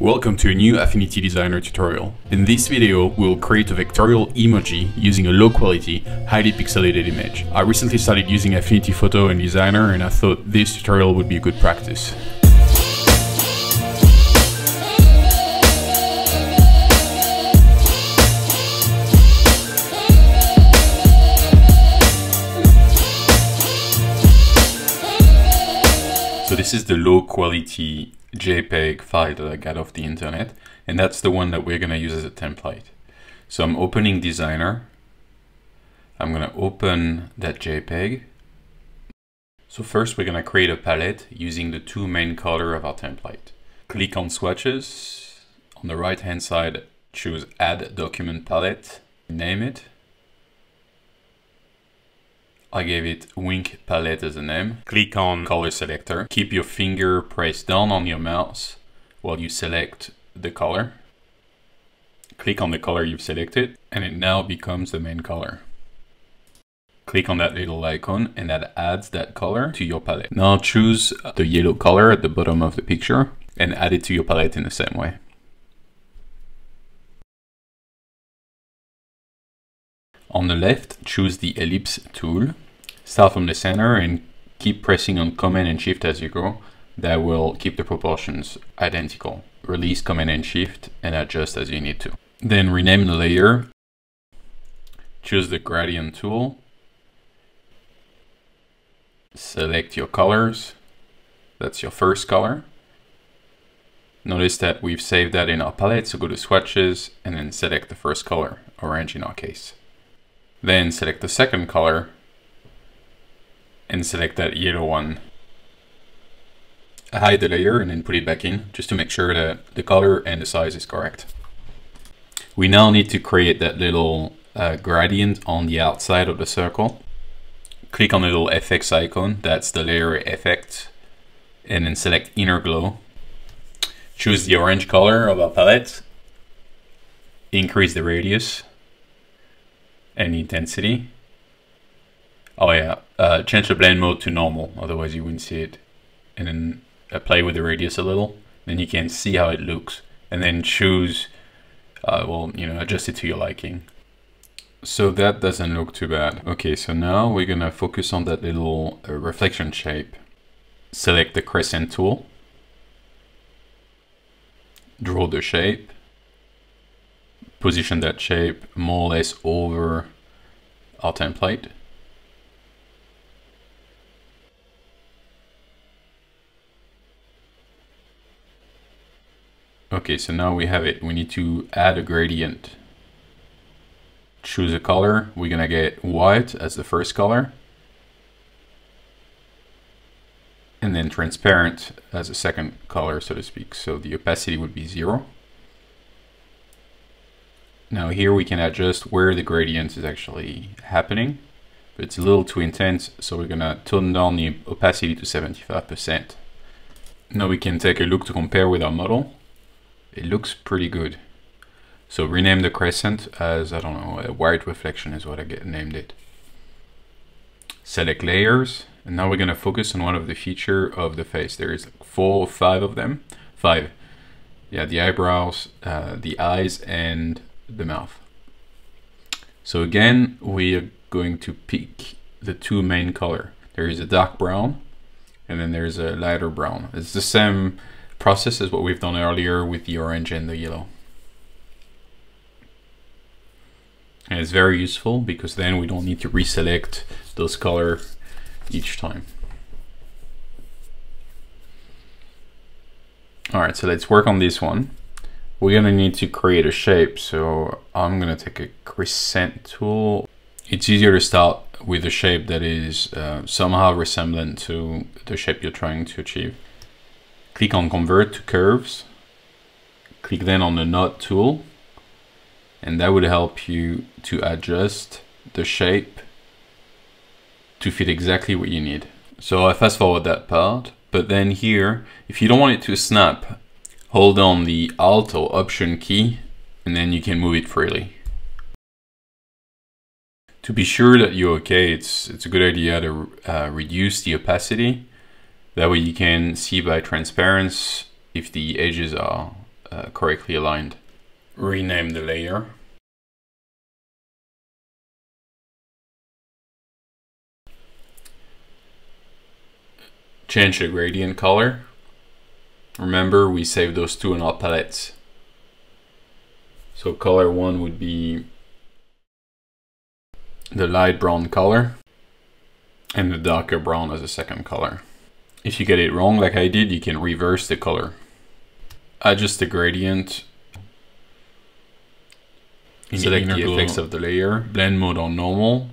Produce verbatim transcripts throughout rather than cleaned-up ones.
Welcome to a new Affinity Designer tutorial. In this video, we will create a vectorial emoji using a low-quality, highly pixelated image. I recently started using Affinity Photo and Designer, and I thought this tutorial would be a good practice. So this is the low-quality JPEG file that I got off the internet, and that's the one that we're going to use as a template. So I'm opening Designer. I'm going to open that JPEG. So first we're going to create a palette using the two main colors of our template. Click on Swatches. On the right hand side, choose Add Document Palette. Name it. I gave it Wink Palette as a name. Click on Color Selector. Keep your finger pressed down on your mouse while you select the color. Click on the color you've selected, and it now becomes the main color. Click on that little icon, and that adds that color to your palette. Now choose the yellow color at the bottom of the picture and add it to your palette in the same way. On the left, choose the Ellipse tool. Start from the center and keep pressing on Command and Shift as you go. That will keep the proportions identical. Release Command and Shift and adjust as you need to. Then rename the layer. Choose the Gradient tool. Select your colors. That's your first color. Notice that we've saved that in our palette, so go to Swatches and then select the first color, orange in our case. Then select the second color and select that yellow one. Hide the layer and then put it back in just to make sure that the color and the size is correct. We now need to create that little uh, gradient on the outside of the circle. Click on the little F X icon, that's the layer effect, and then select Inner Glow. Choose the orange color of our palette, increase the radius and intensity. Oh yeah, uh, change the blend mode to normal, otherwise you wouldn't see it. And then uh, play with the radius a little, then you can see how it looks. And then choose, uh, well, you know, adjust it to your liking. So that doesn't look too bad. Okay, so now we're gonna focus on that little uh, reflection shape. Select the crescent tool. Draw the shape. Position that shape more or less over our template. Okay, so now we have it. We need to add a gradient. Choose a color. We're gonna get white as the first color, and then transparent as a second color, so to speak. So the opacity would be zero. Now here we can adjust where the gradient is actually happening, but it's a little too intense, so we're gonna turn down the opacity to seventy-five percent. Now we can take a look to compare with our model. It looks pretty good. So rename the crescent as, I don't know, a white reflection is what I get named it. Select layers, and now we're gonna focus on one of the features of the face. There is four or five of them, five. Yeah, the eyebrows, uh, the eyes, and the mouth. So again, we are going to pick the two main color. There is a dark brown, and then there's a lighter brown. It's the same process as what we've done earlier with the orange and the yellow. And it's very useful because then we don't need to reselect those colors each time. All right, so let's work on this one. We're gonna need to create a shape, so I'm gonna take a crescent tool. It's easier to start with a shape that is uh, somehow resemblant to the shape you're trying to achieve. Click on Convert to Curves. Click then on the Node tool, and that would help you to adjust the shape to fit exactly what you need. So I fast forward that part, but then here, if you don't want it to snap, hold down the Alt or Option key, and then you can move it freely. To be sure that you're okay, it's, it's a good idea to uh, reduce the opacity. That way you can see by transparency if the edges are uh, correctly aligned. Rename the layer. Change the gradient color. Remember, we save those two in our palettes. So color one would be the light brown color and the darker brown as a second color. If you get it wrong, like I did, you can reverse the color. Adjust the gradient. Select the effects of the layer. Blend mode on normal.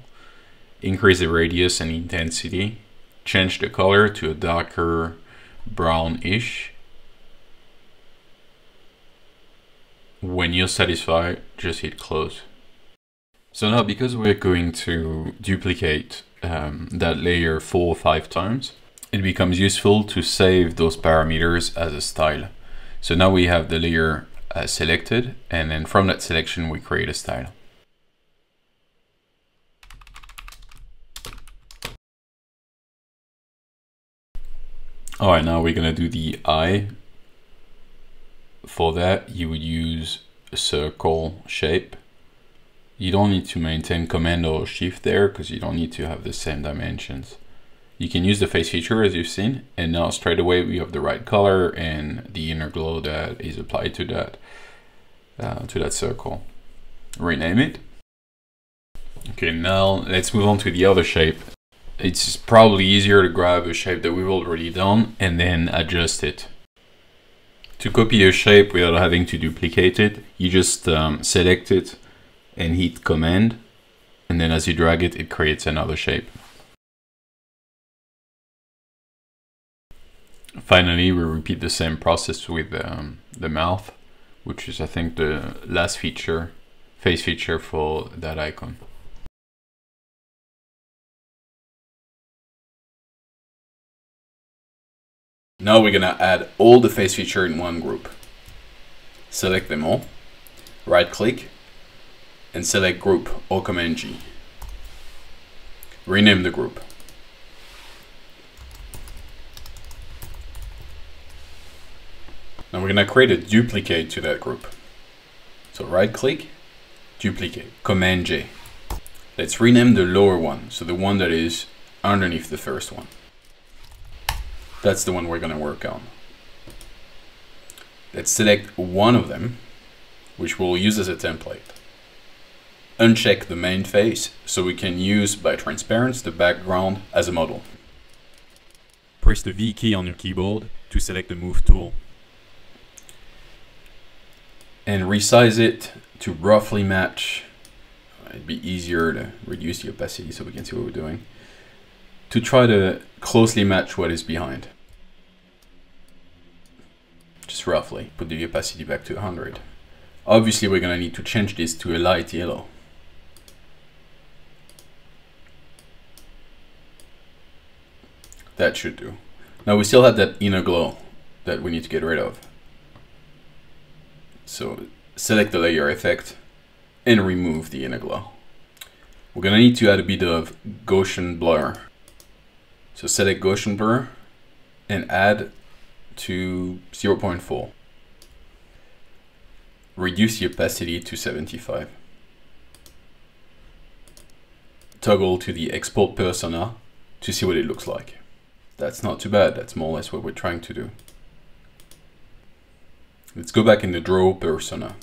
Increase the radius and intensity. Change the color to a darker brownish. When you're satisfied, just hit close. So now, because we're going to duplicate um, that layer four or five times, it becomes useful to save those parameters as a style. So now we have the layer uh, selected, and then from that selection, we create a style. All right, now we're gonna do the eye. For that, you would use a circle shape. You don't need to maintain Command or Shift there because you don't need to have the same dimensions. You can use the face feature as you've seen, and now straight away we have the right color and the inner glow that is applied to that, uh, to that circle. Rename it. Okay, now let's move on to the other shape. It's probably easier to grab a shape that we've already done and then adjust it. To copy a shape without having to duplicate it, you just um, select it and hit Command, and then as you drag it, it creates another shape. Finally, we repeat the same process with um, the mouth, which is, I think, the last feature, face feature for that icon. Now we're gonna add all the face feature in one group. Select them all, right click, and select group or Command G. Rename the group. Now we're gonna create a duplicate to that group. So right click, duplicate, Command J. Let's rename the lower one, so the one that is underneath the first one. That's the one we're gonna work on. Let's select one of them, which we'll use as a template. Uncheck the main face, so we can use by transparency the background as a model. Press the V key on your keyboard to select the Move tool. And resize it to roughly match. It'd be easier to reduce the opacity so we can see what we're doing. To try to closely match what is behind. Just roughly. Put the opacity back to one hundred. Obviously, we're gonna need to change this to a light yellow. That should do. Now we still have that inner glow that we need to get rid of. So select the layer effect and remove the inner glow. We're gonna need to add a bit of Gaussian blur. So select Gaussian blur and add to zero point four. Reduce the opacity to seventy-five. Toggle to the export persona to see what it looks like. That's not too bad. That's more or less what we're trying to do. Let's go back in the draw persona.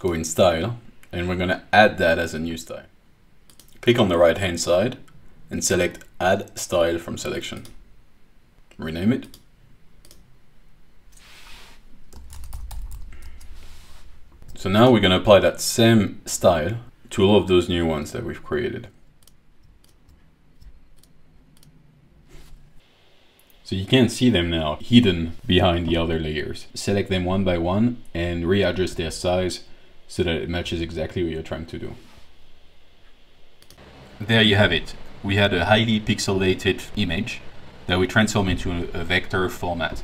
Go in style, and we're gonna add that as a new style. Click on the right hand side and select Add Style from Selection. Rename it. So now we're gonna apply that same style to all of those new ones that we've created. So you can see them now hidden behind the other layers. Select them one by one and readjust their size so that it matches exactly what you're trying to do. There you have it. We had a highly pixelated image that we transform into a vector format,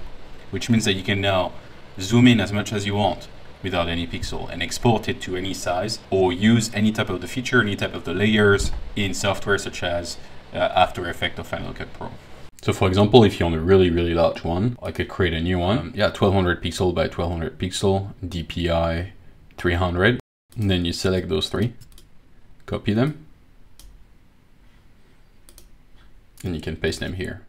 which means that you can now zoom in as much as you want without any pixel and export it to any size or use any type of the feature, any type of the layers in software such as uh, After Effects or Final Cut Pro. So for example, if you want a really, really large one, I could create a new one. Um, yeah, twelve hundred pixel by twelve hundred pixel, D P I three hundred. And then you select those three, copy them, and you can paste them here.